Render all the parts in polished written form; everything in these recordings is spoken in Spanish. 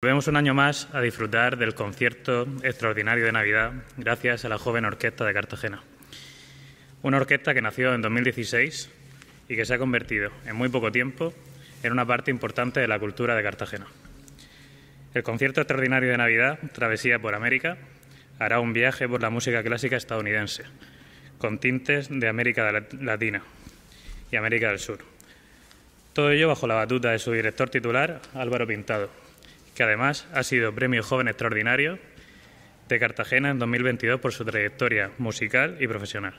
Volvemos un año más a disfrutar del concierto extraordinario de Navidad gracias a la joven Orquesta de Cartagena. Una orquesta que nació en 2016 y que se ha convertido en muy poco tiempo en una parte importante de la cultura de Cartagena. El concierto extraordinario de Navidad, Travesía por América, hará un viaje por la música clásica estadounidense, con tintes de América Latina y América del Sur. Todo ello bajo la batuta de su director titular, Álvaro Pintado, que además ha sido Premio Joven Extraordinario de Cartagena en 2022 por su trayectoria musical y profesional.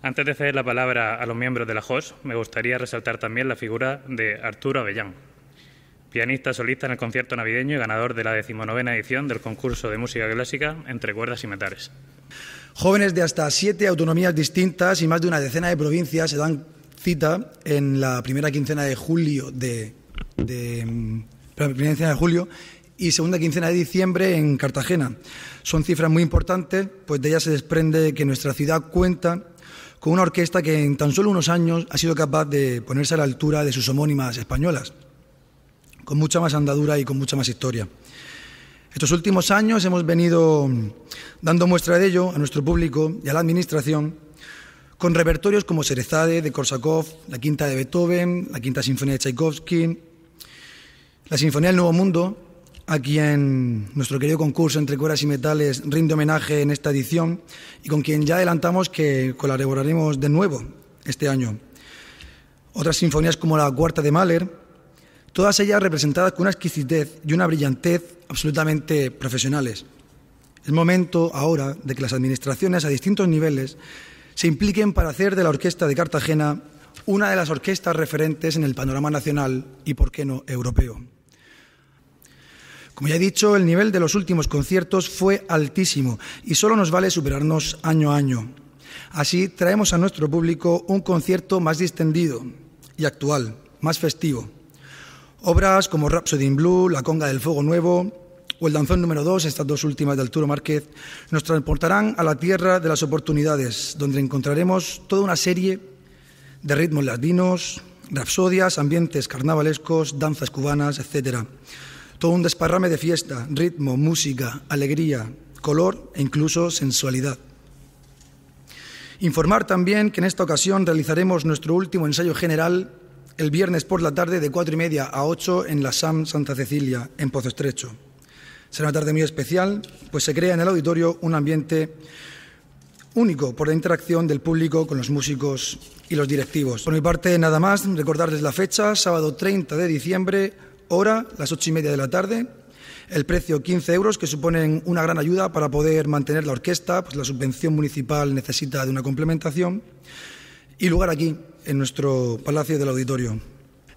Antes de ceder la palabra a los miembros de la JOS, me gustaría resaltar también la figura de Arturo Abellán, pianista solista en el concierto navideño y ganador de la 19ª edición del concurso de música clásica Entre Cuerdas y Metales. Jóvenes de hasta 7 autonomías distintas y más de una decena de provincias se dan cita en la primera quincena de julio y segunda quincena de diciembre en Cartagena. Son cifras muy importantes, pues de ellas se desprende que nuestra ciudad cuenta con una orquesta que en tan solo unos años ha sido capaz de ponerse a la altura de sus homónimas españolas, con mucha más andadura y con mucha más historia. Estos últimos años hemos venido dando muestra de ello a nuestro público y a la Administración, con repertorios como Scheherazade de Korsakov, la Quinta de Beethoven, la Quinta Sinfonía de Tchaikovsky, la Sinfonía del Nuevo Mundo, a quien nuestro querido concurso Entre Cuerdas y Metales rinde homenaje en esta edición y con quien ya adelantamos que colaboraremos de nuevo este año. Otras sinfonías como la Cuarta de Mahler, todas ellas representadas con una exquisitez y una brillantez absolutamente profesionales. Es momento ahora de que las administraciones a distintos niveles se impliquen para hacer de la Orquesta de Cartagena una de las orquestas referentes en el panorama nacional y, por qué no, europeo. Como ya he dicho, el nivel de los últimos conciertos fue altísimo y solo nos vale superarnos año a año. Así traemos a nuestro público un concierto más distendido y actual, más festivo. Obras como Rhapsody in Blue, La Conga del Fuego Nuevo o El Danzón número 2, estas dos últimas de Arturo Márquez, nos transportarán a la tierra de las oportunidades, donde encontraremos toda una serie de ritmos latinos, rapsodias, ambientes carnavalescos, danzas cubanas, etc. Todo un desparrame de fiesta, ritmo, música, alegría, color e incluso sensualidad. Informar también que en esta ocasión realizaremos nuestro último ensayo general el viernes por la tarde de 4:30 a 8 en la SAM Santa Cecilia, en Pozo Estrecho. Será una tarde muy especial, pues se crea en el auditorio un ambiente único por la interacción del público con los músicos y los directivos. Por mi parte, nada más, recordarles la fecha, sábado 30 de diciembre, hora, las 8:30 de la tarde, el precio 15 €, que suponen una gran ayuda para poder mantener la orquesta, pues la subvención municipal necesita de una complementación, y lugar aquí, en nuestro Palacio del Auditorio.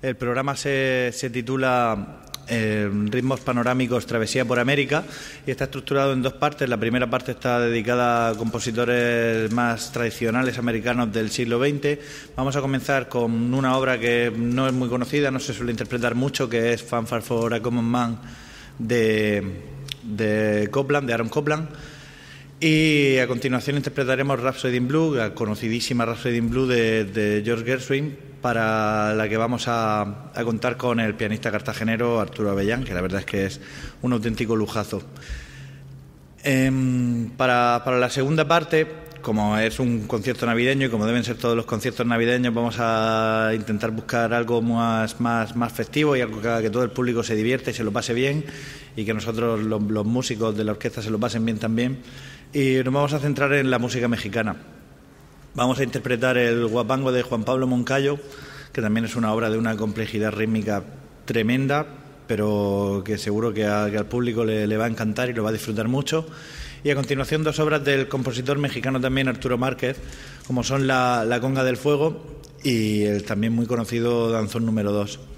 El programa se titula Ritmos panorámicos, travesía por América, y está estructurado en dos partes. La primera parte está dedicada a compositores más tradicionales americanos del siglo XX. Vamos a comenzar con una obra que no es muy conocida, no se suele interpretar mucho, que es Fanfare for a Common Man de Aaron Copland. Y a continuación interpretaremos Rhapsody in Blue, la conocidísima Rhapsody in Blue de George Gershwin, para la que vamos a contar con el pianista cartagenero Arturo Abellán, que la verdad es que es un auténtico lujazo. Para la segunda parte, como es un concierto navideño y como deben ser todos los conciertos navideños, vamos a intentar buscar algo más festivo y algo que todo el público se divierte y se lo pase bien, y que nosotros, los músicos de la orquesta, se lo pasen bien también. Y nos vamos a centrar en la música mexicana. Vamos a interpretar el Huapango de Juan Pablo Moncayo, que también es una obra de una complejidad rítmica tremenda, pero que seguro que al público le va a encantar y lo va a disfrutar mucho. Y a continuación, dos obras del compositor mexicano también, Arturo Márquez, como son la Conga del Fuego y el también muy conocido Danzón número 2.